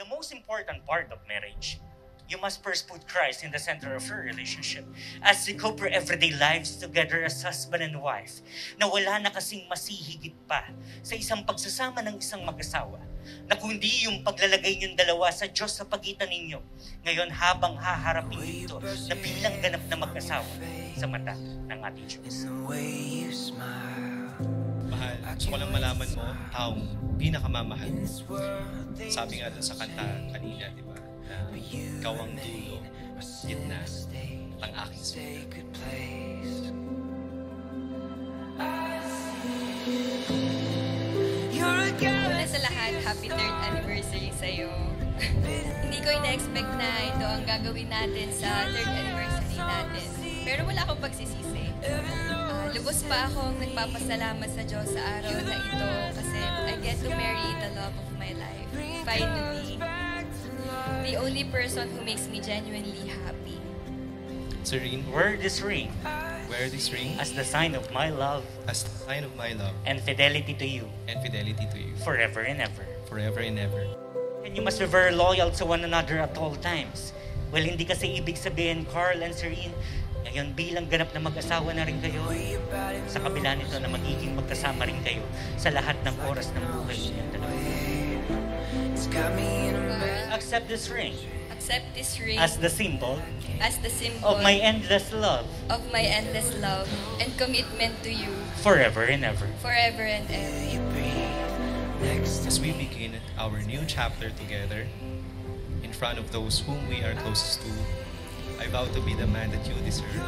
the most important part of marriage. You must first put Christ in the center of your relationship as you cope your everyday lives together as husband and wife, na wala na kasing masihigit pa sa isang pagsasama ng isang mag-asawa na kundi yung paglalagay niyong dalawa sa Diyos sa pagitan ninyo ngayon habang haharapin nito na bilang ganap na mag-asawa sa mata ng ating Diyos. Mahal, gusto ko lang malaman mo, taong pinakamamahal. Sabi nga doon sa kanta kanina, di ba? Ikaw ang dulo, gitna, at ang aking sila. Una sa lahat, happy 3rd anniversary sa'yo. Hindi ko ina-expect na ito ang gagawin natin sa 3rd anniversary natin. Pero wala akong pagsisisi. Lubos pa akong nagpapasalamat sa Diyos sa araw na ito kasi I get to marry the love of my life. Finally. The only person who makes me genuinely happy. Serene, wear this ring as the sign of my love. As the sign of my love. And fidelity to you. And fidelity to you. Forever and ever. Forever and ever. And you must be very loyal to one another at all times. Well, hindi kasi ibig sabihin, Karl and Serene, ngayon bilang ganap na mag-asawa na rin kayo, sa kabila nito na magiging magkasama rin kayo sa lahat ng oras ng buhay ninyong dalawa. Accept this ring as the symbol of my endless love and commitment to you forever and ever. As we begin our new chapter together in front of those whom we are closest to, I vow to be the man that you deserve,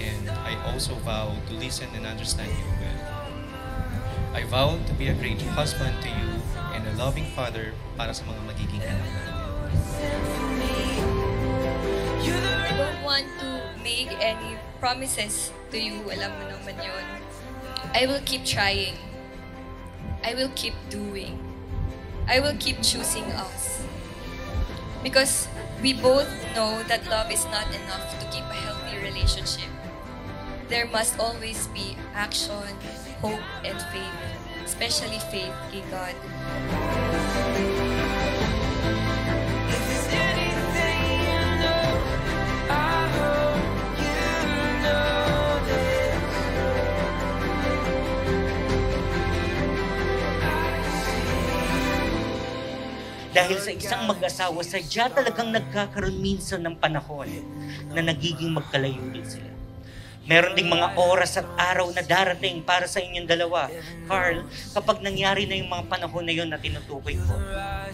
and I also vow to listen and understand you well. I vow to be a great husband to you and a loving father para sa mga magiging anak natin. I don't want to make any promises to you. Alam mo naman yun. I will keep trying. I will keep doing. I will keep choosing us. Because we both know that love is not enough to keep a healthy relationship. There must always be action, hope, and faith, especially faith in God. Dahil sa isang mag-asawa, sadya talagang nagkakaroon minsan ng panahon na nagiging magkalayunin sila. Meron ding mga oras at araw na darating para sa inyong dalawa. Karl, kapag nangyari na yung mga panahon na yun na tinutukoy ko,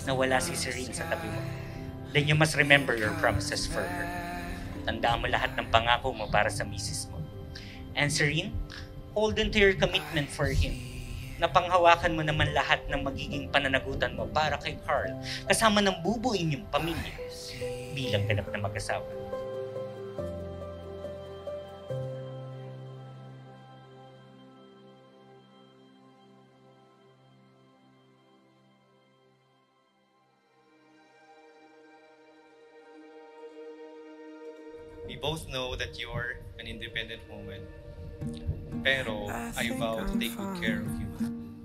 na wala si Serene sa tabi mo, then you must remember your promises for her. Tandaan mo lahat ng pangako mo para sa misis mo. And Serene, hold on to your commitment for him. Napanghawakan mo naman lahat ng magiging pananagutan mo para kay Karl, kasama ng bubuin yung pamilya bilang ganap na mag-asawa. We both know that you're an independent woman. Pero I vow to take good care of you.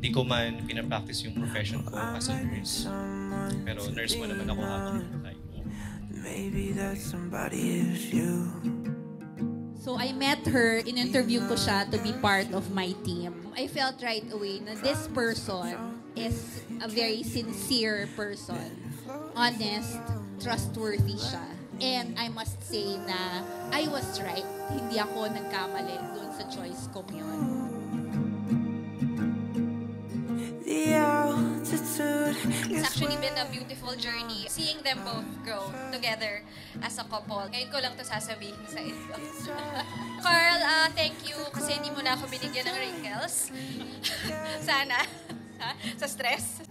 Di ko man pinapractice yung profession ko as a nurse. Pero nurse mo naman ako habang namatay ko. So I met her, in-interview ko siya to be part of my team. I felt right away na this person is a very sincere person. Honest, trustworthy siya. And I must say na I was right. Hindi ako nagkamali doon sa choice ko yun. It's actually been a beautiful journey. Seeing them both grow together as a couple. Ngayon ko lang ito sasabihin sa inyo. Karl, thank you kasi hindi mo na ako binigyan ng wrinkles. Sana. Sa stress.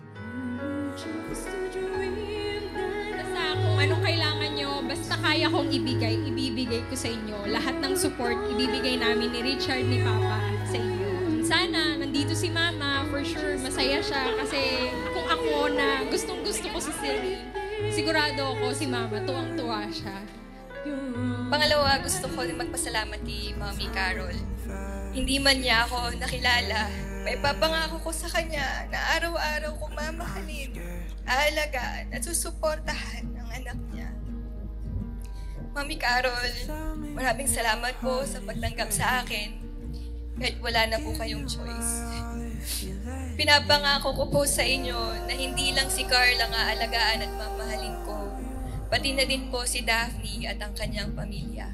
Ano kailangan nyo, basta kaya kong ibigay, ibibigay ko sa inyo. Lahat ng support, ibibigay namin ni Richard, ni Papa, sa inyo. Sana, nandito si Mama, for sure, masaya siya. Kasi kung ako na gustong-gusto ko si Siri, sigurado ako si Mama, tuwang-tuwa siya. Pangalawa, gusto ko magpasalamat ni Mommy Carol. Hindi man niya ako nakilala. May papangako ko sa kanya na araw-araw ko mamahalin, aalagaan at susuportahan ang anak niya. Mami Carol, maraming salamat po sa pagtanggap sa akin kahit wala na po kayong choice. Pinapangako ko po sa inyo na hindi lang si Carl ang aalagaan at mamahalin ko, pati na din po si Daphne at ang kanyang pamilya.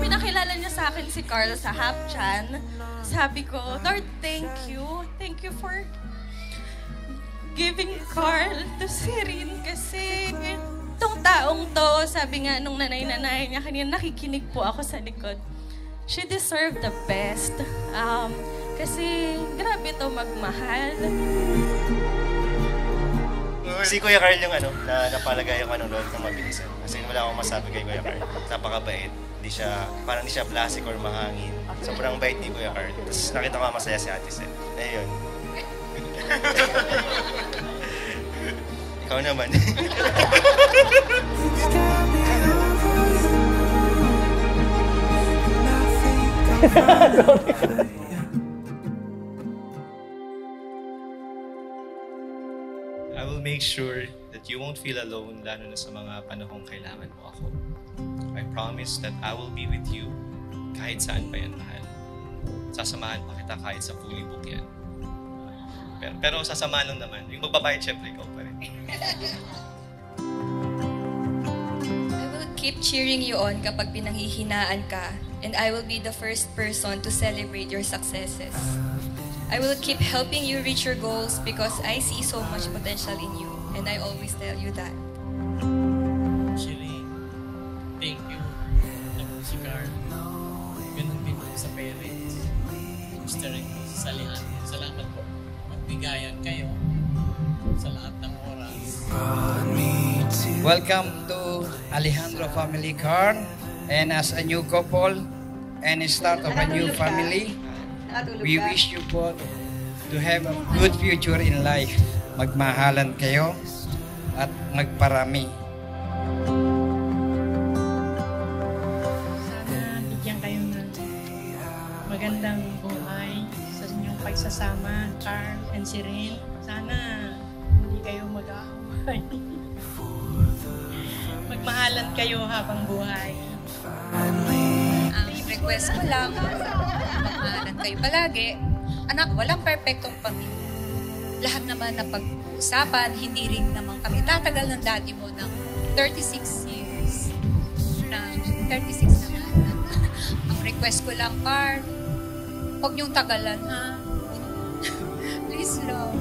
Pinakilala niya sa akin si Carl sa Hapchan. Sabi ko, Lord, thank you for giving Carl to Sirin kasi itong taong to, sabi nga nung nanay-nanay niya kanina, nakikinig po ako sa likod. She deserved the best kasi grabe to magmahal. Si Kuya Karl yung ano, napalagay yung ano doon sa mabilisan. Kasi wala akong masabi kay Kuya Karl. Napakabait. Di siya, parang di siya plastic or mahangin. Sobrang bait ni Kuya Karl. Tapos nakita ko masaya si Ate Sel. Ayun. Ikaw naman. I will make sure that you won't feel alone, lalo na sa mga panahong kailangan mo ako. I promise that I will be with you kahit saan pa yan, mahal. Sasamahan pa kita kahit sa kulibok yan. Pero sasamahan lang naman. Yung magbabayad, syempre, ikaw pa rin. I will keep cheering you on kapag pinanghihinaan ka, and I will be the first person to celebrate your successes. I will keep helping you reach your goals because I see so much potential in you, and I always tell you that. Actually, thank you. Ako si Karl. Ganun din ako sa parents. Gusto rin ko sa Alejandro. Salamat po. Magbigayan kayo sa lahat ng oras. Welcome to Alejandro Family Karl. And as a new couple and start of a new family, we wish you both to have a good future in life. Magmahalan kayo at magparami. Sana bigyan kayo ng magandang buhay sa inyong pagsasama, Karl and Sirin. Sana hindi kayo mag-aaway. Magmahalan kayo habang buhay. Request ko lang, magmahalan kayo palagi. Anak, walang perfectong pamilya. Lahat naman na pag-uusapan, hindi rin naman kami tatagal ng daddy mo ng 36 years. Na 36 naman. Ang request ko lang, Karl, huwag niyong tagalan, ha? Please, love.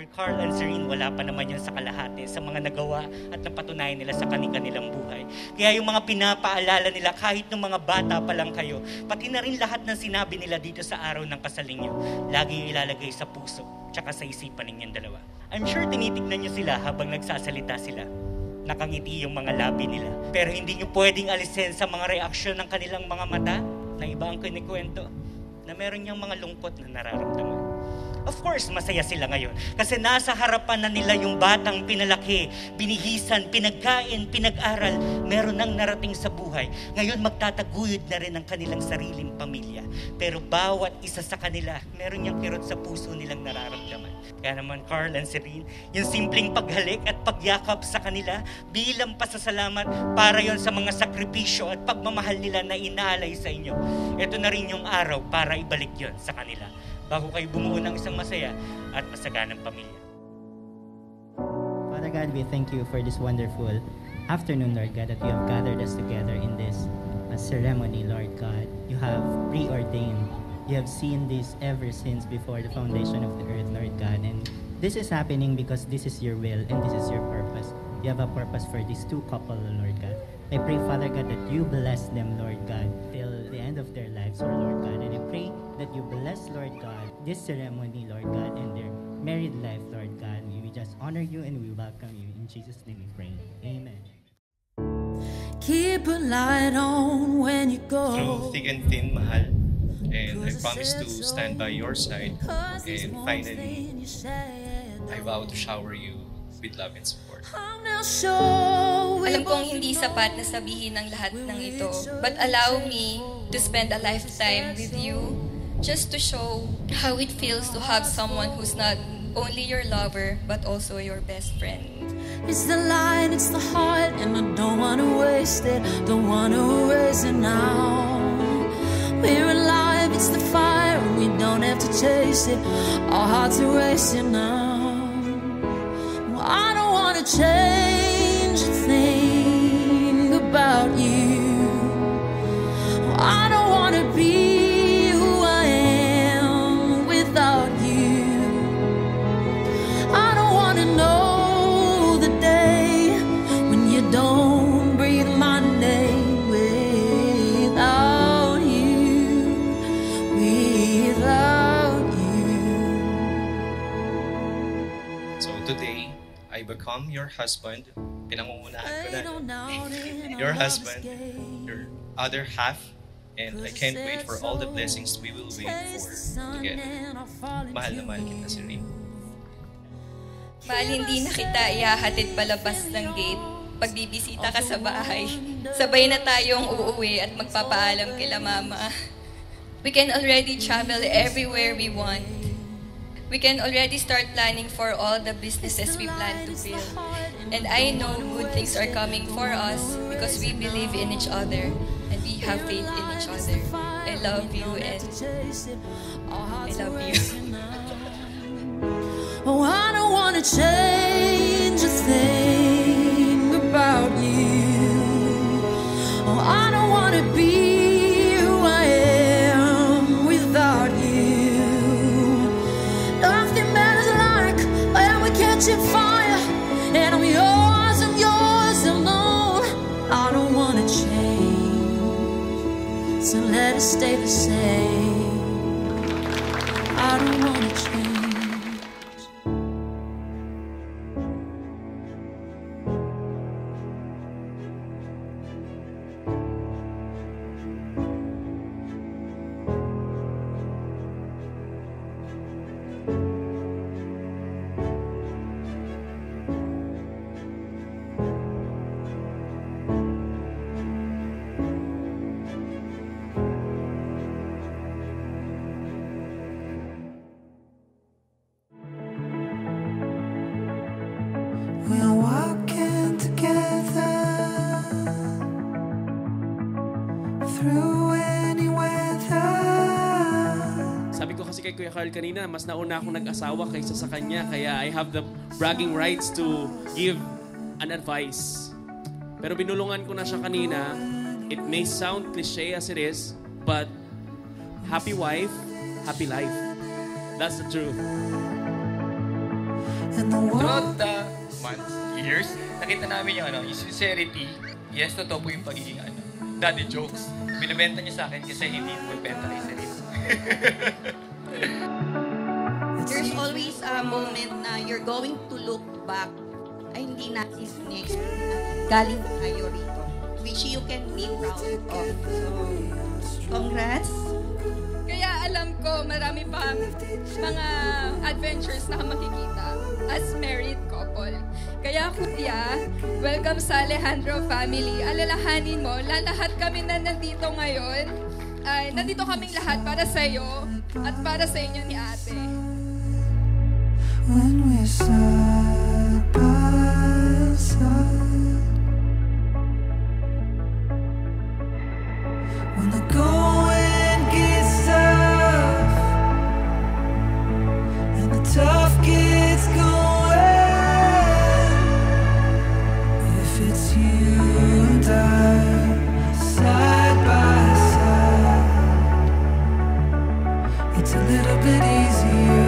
for Karl and Serene, wala pa naman yan sa kalahati sa mga nagawa at napatunayan nila sa kanilang buhay. Kaya yung mga pinapaalala nila, kahit nung mga bata pa lang kayo, pati na rin lahat ng sinabi nila dito sa araw ng kasaling nyo, laging ilalagay sa puso tsaka sa isipan ninyong dalawa. I'm sure tinitignan nyo sila habang nagsasalita sila. Nakangiti yung mga labi nila. Pero hindi nyo pwedeng alisin sa mga reaksyon ng kanilang mga mata na iba ang kinikwento na meron niyang mga lungkot na nararamdaman. Of course, masaya sila ngayon. Kasi nasa harapan na nila yung batang pinalaki, binihisan, pinagkain, pinag-aral. Meron nang narating sa buhay. Ngayon, magtataguyod na rin ang kanilang sariling pamilya. Pero bawat isa sa kanila, meron niyang kirot sa puso nilang nararamdaman. Kaya naman, Karl and Serene, yung simpleng paghalik at pagyakap sa kanila bilang pasasalamat para yon sa mga sakripisyo at pagmamahal nila na inaalay sa inyo. Ito na rin yung araw para ibalik yon sa kanila, bago kayo bumuo ng isang masaya at masaganang pamilya. Father God, we thank you for this wonderful afternoon, Lord God, that you have gathered us together in this ceremony, Lord God. You have preordained. You have seen this ever since before the foundation of the earth, Lord God. And this is happening because this is your will and this is your purpose. You have a purpose for these two couple, Lord God. I pray, Father God, that you bless them, Lord God, till the end of their lives, Lord God. And I pray that you bless, Lord God, this ceremony, Lord God, and their married life, Lord God. We just honor you and we welcome you. In Jesus' name we pray. Amen. Keep a light on when you go. Through thick and thin, mahal. And I promise to stand by your side. And finally, I vow to shower you with love and support. Alam kong hindi sapat na sabihin ang lahat ng ito, but allow me to spend a lifetime with you just to show how it feels to have someone who's not only your lover, but also your best friend. It's the light, it's the heart, and I don't want to waste it, don't want to waste it now. We're alive, it's the fire, and we don't have to chase it, our hearts are racing now. Well, I don't want to change a thing about you. Well, I don't want to be I become your husband. Pinangungunahan ko na. Your husband, your other half, and I can't wait for all the blessings we will wait for together. Mahal na mahal kita, Serene. Mahal, hindi na kita ihahatid palabas ng gate. Pagbibisita ka sa bahay, sabay na tayong uuwi at magpapaalam kila Mama. We can already travel everywhere we want. We can already start planning for all the businesses we plan to build. And I know good things are coming for us because we believe in each other and we have faith in each other. I love you and I love you. Oh, I don't want to change a thing about you. Oh, I don't want to be. Fire, and I'm yours and yours alone. I don't want to change, so let us stay the same. I don't want to Kuya Karl kanina, mas nauna akong nag-asawa kaysa sa kanya, kaya I have the bragging rights to give an advice. Pero binulungan ko na siya kanina. It may sound cliché as it is, but happy wife, happy life. That's the truth. Throughout the months, years, nakita namin yung, yung sincerity. Yes, totoo po yung pagiging daddy jokes. Binibenta niya sa akin kasi hindi po benta kay sarili. There's always a moment na you're going to look back. Ay, hindi natin next. Galing tayo rito. Which you can be proud of. So, congrats! Kaya alam ko, marami pa mga adventures na makikita as married couple. Kaya kuya, welcome sa Alejandro family. Alalahanin mo, lahat kami na nandito ngayon, ay nandito kaming lahat para sa iyo at para sa inyo ni ate. When we side by side, when the going gets tough and the tough gets going, it's you and I, side by side. It's a little bit easier.